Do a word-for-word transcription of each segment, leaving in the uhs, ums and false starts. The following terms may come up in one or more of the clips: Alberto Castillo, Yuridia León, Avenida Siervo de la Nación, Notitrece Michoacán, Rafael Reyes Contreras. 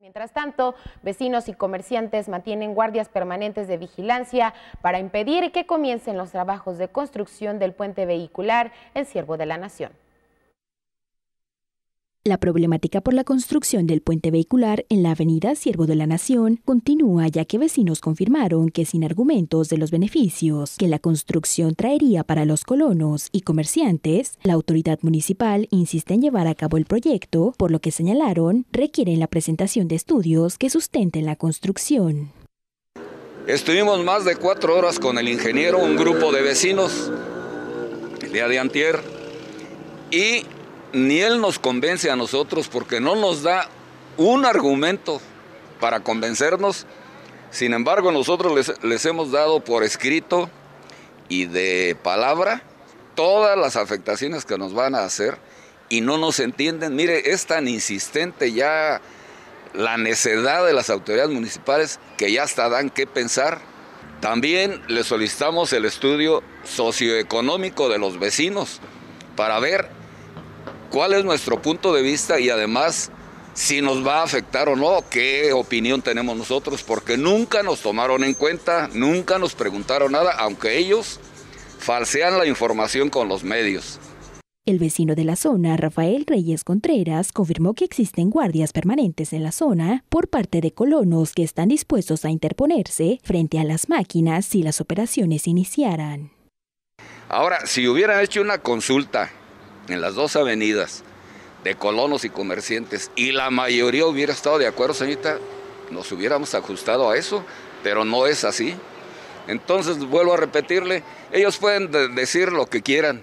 Mientras tanto, vecinos y comerciantes mantienen guardias permanentes de vigilancia para impedir que comiencen los trabajos de construcción del puente vehicular en Siervo de la Nación. La problemática por la construcción del puente vehicular en la avenida Siervo de la Nación continúa, ya que vecinos confirmaron que sin argumentos de los beneficios que la construcción traería para los colonos y comerciantes, la autoridad municipal insiste en llevar a cabo el proyecto, por lo que señalaron requieren la presentación de estudios que sustenten la construcción. Estuvimos más de cuatro horas con el ingeniero, un grupo de vecinos, el día de antier, y ni él nos convence a nosotros porque no nos da un argumento para convencernos. Sin embargo, nosotros les, les hemos dado por escrito y de palabra todas las afectaciones que nos van a hacer y no nos entienden. Mire, es tan insistente ya la necedad de las autoridades municipales que ya hasta dan que pensar. También le solicitamos el estudio socioeconómico de los vecinos para ver cuál es nuestro punto de vista y además si nos va a afectar o no, qué opinión tenemos nosotros, porque nunca nos tomaron en cuenta, nunca nos preguntaron nada, aunque ellos falsean la información con los medios. El vecino de la zona, Rafael Reyes Contreras, confirmó que existen guardias permanentes en la zona por parte de colonos que están dispuestos a interponerse frente a las máquinas si las operaciones iniciaran. Ahora, si hubieran hecho una consulta en las dos avenidas de colonos y comerciantes y la mayoría hubiera estado de acuerdo, señorita, nos hubiéramos ajustado a eso, pero no es así. Entonces, vuelvo a repetirle, ellos pueden de- decir lo que quieran,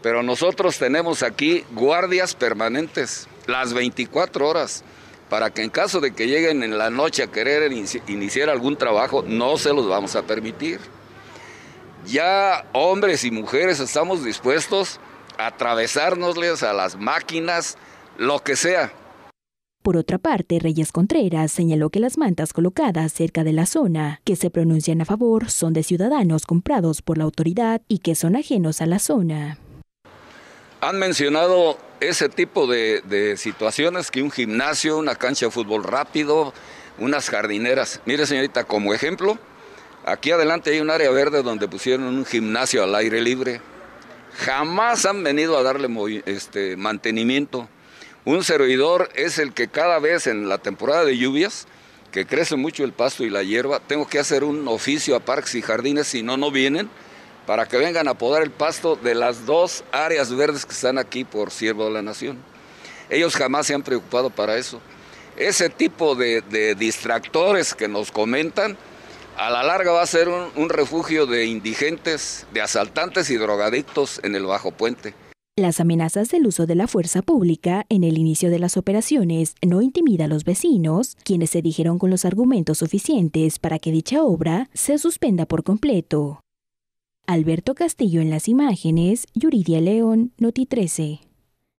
pero nosotros tenemos aquí guardias permanentes las veinticuatro horas para que en caso de que lleguen en la noche a querer inici- iniciar algún trabajo, no se los vamos a permitir. Ya hombres y mujeres estamos dispuestos atravesárnosles a las máquinas, lo que sea. Por otra parte, Reyes Contreras señaló que las mantas colocadas cerca de la zona que se pronuncian a favor son de ciudadanos comprados por la autoridad y que son ajenos a la zona. Han mencionado ese tipo de, de situaciones, que un gimnasio, una cancha de fútbol rápido, unas jardineras. Mire, señorita, como ejemplo, aquí adelante hay un área verde donde pusieron un gimnasio al aire libre. Jamás han venido a darle este, mantenimiento. Un servidor es el que cada vez en la temporada de lluvias, que crece mucho el pasto y la hierba, tengo que hacer un oficio a parques y jardines, si no, no vienen, para que vengan a podar el pasto de las dos áreas verdes que están aquí por Siervo de la Nación. Ellos jamás se han preocupado para eso. Ese tipo de, de distractores que nos comentan, a la larga va a ser un, un refugio de indigentes, de asaltantes y drogadictos en el Bajo Puente. Las amenazas del uso de la fuerza pública en el inicio de las operaciones no intimida a los vecinos, quienes se dijeron con los argumentos suficientes para que dicha obra se suspenda por completo. Alberto Castillo en las imágenes, Yuridia León, Noti trece.